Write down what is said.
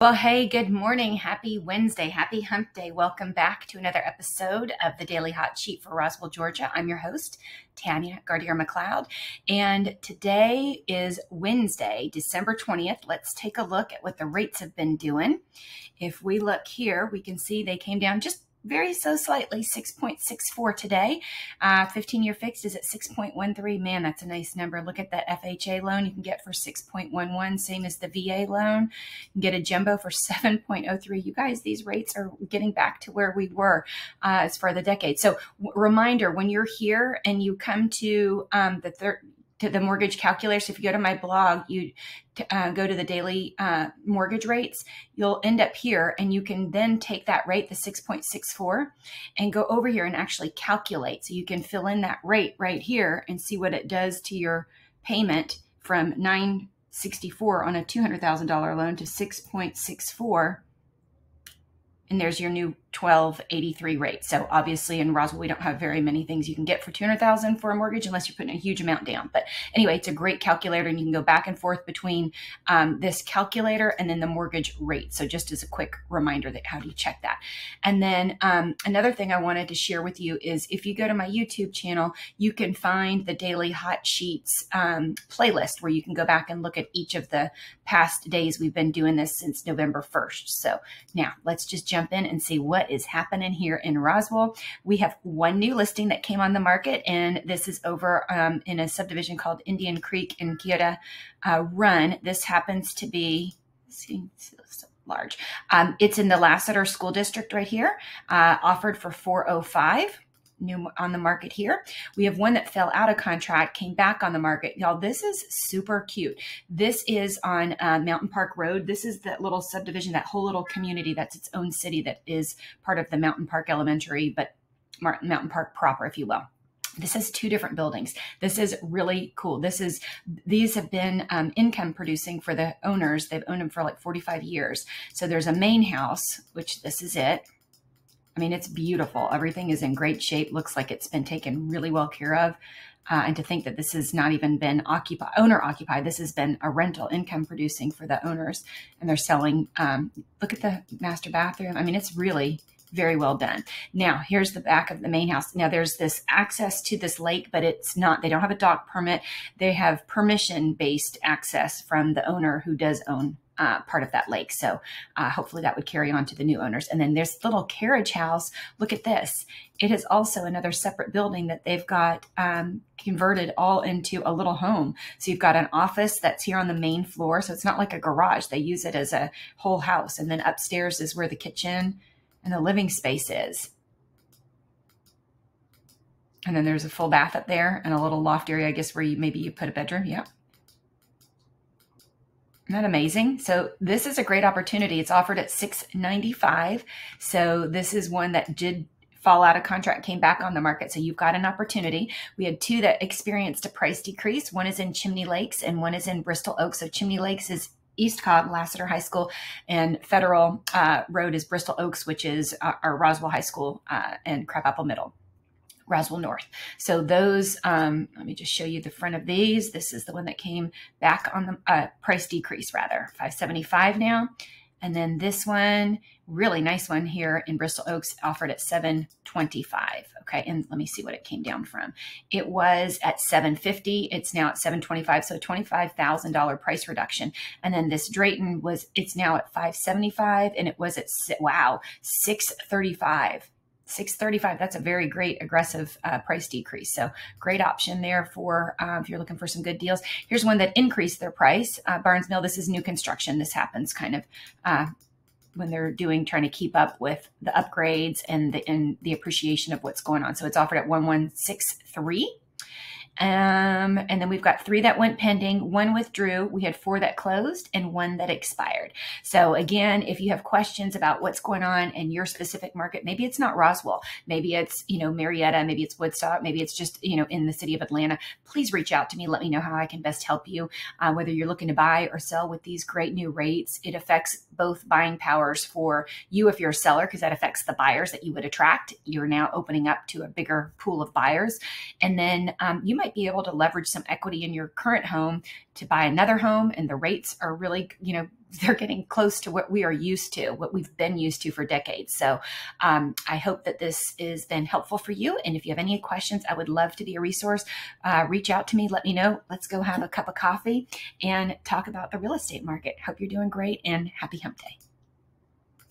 Well, hey, good morning. Happy Wednesday. Happy hump day. Welcome back to another episode of the Daily Hot Sheet for Roswell, Georgia. I'm your host, Tania Gardère MacLeod, and today is Wednesday, December 20th. Let's take a look at what the rates have been doing. If we look here, we can see they came down just very so slightly, 6.64 today. 15-year fixed is at 6.13. Man, that's a nice number. Look at that FHA loan you can get for 6.11, same as the VA loan. You can get a jumbo for 7.03. You guys, these rates are getting back to where we were as far as the decade. So reminder, when you're here and you come to the mortgage calculator. So if you go to my blog, you go to the daily mortgage rates, you'll end up here and you can then take that rate, the 6.64, and go over here and actually calculate. So you can fill in that rate right here and see what it does to your payment from $964 on a $200,000 loan to 6.64. And there's your new 1283 rate. So obviously in Roswell, we don't have very many things you can get for $200,000 for a mortgage unless you're putting a huge amount down. But anyway, it's a great calculator and you can go back and forth between this calculator and then the mortgage rate. So just as a quick reminder that how do you check that? And then another thing I wanted to share with you is if you go to my YouTube channel, you can find the Daily Hot Sheets playlist where you can go back and look at each of the past days. We've been doing this since November 1st. So now let's just jump in and see what is happening here in Roswell. We have one new listing that came on the market, and this is over in a subdivision called Indian Creek in Keota Run. This happens to be, let's see, so large. It's in the Lassiter School District right here, offered for $405. New on the market here. We have one that fell out of contract, came back on the market. Y'all, this is super cute. This is on Mountain Park Road. This is that little subdivision, that whole little community that's its own city that is part of the Mountain Park Elementary, but Mountain Park proper, if you will. This is two different buildings. This is really cool. These have been income producing for the owners. They've owned them for like 45 years. So there's a main house, which this is it. I mean, it's beautiful. Everything is in great shape. Looks like it's been taken really well care of. And to think that this has not even been owner occupied, this has been a rental income producing for the owners, and they're selling. Look at the master bathroom. I mean, it's really very well done. Now, here's the back of the main house. Now, there's this access to this lake, but it's not, they don't have a dock permit. They have permission-based access from the owner who does own part of that lake. So hopefully that would carry on to the new owners. And then there's little carriage house. Look at this. It is also another separate building that they've got converted all into a little home. So you've got an office that's here on the main floor. So it's not like a garage. They use it as a whole house. And then upstairs is where the kitchen and the living space is. And then there's a full bath up there and a little loft area, I guess, where maybe you put a bedroom. Yep. Isn't that amazing? So this is a great opportunity. It's offered at $695. So this is one that did fall out of contract, came back on the market. So you've got an opportunity. We had two that experienced a price decrease. One is in Chimney Lakes and one is in Bristol Oaks. So Chimney Lakes is East Cobb, Lassiter High School, and Federal Road is Bristol Oaks, which is our Roswell High School and Crabapple Middle. Roswell North. So those, let me just show you the front of these. This is the one that came back on the price decrease rather, $575 now. And then this one, really nice one here in Bristol Oaks, offered at $725. Okay. And let me see what it came down from. It was at $750. It's now at $725. So $25,000 price reduction. And then this Drayton was, it's now at $575 and it was at, wow, $635. $635, that's a very great aggressive price decrease. So great option there for if you're looking for some good deals. Here's one that increased their price, Barnes Mill. This is new construction. This happens kind of when they're trying to keep up with the upgrades and the appreciation of what's going on. So it's offered at $1,163. And then we've got three that went pending, one withdrew, we had four that closed and one that expired. So again, if you have questions about what's going on in your specific market, maybe it's not Roswell, maybe it's, you know, Marietta, maybe it's Woodstock, maybe it's just, you know, in the city of Atlanta, please reach out to me. Let me know how I can best help you, whether you're looking to buy or sell with these great new rates. It affects both buying powers for you if you're a seller, because that affects the buyers that you would attract. You're now opening up to a bigger pool of buyers. And then you might be able to leverage some equity in your current home to buy another home, and the rates are really, you know, they're getting close to what we are used to, what we've been used to for decades. So I hope that this has been helpful for you. And if you have any questions, I would love to be a resource. Reach out to me, let me know. Let's go have a cup of coffee and talk about the real estate market. Hope you're doing great and happy hump day.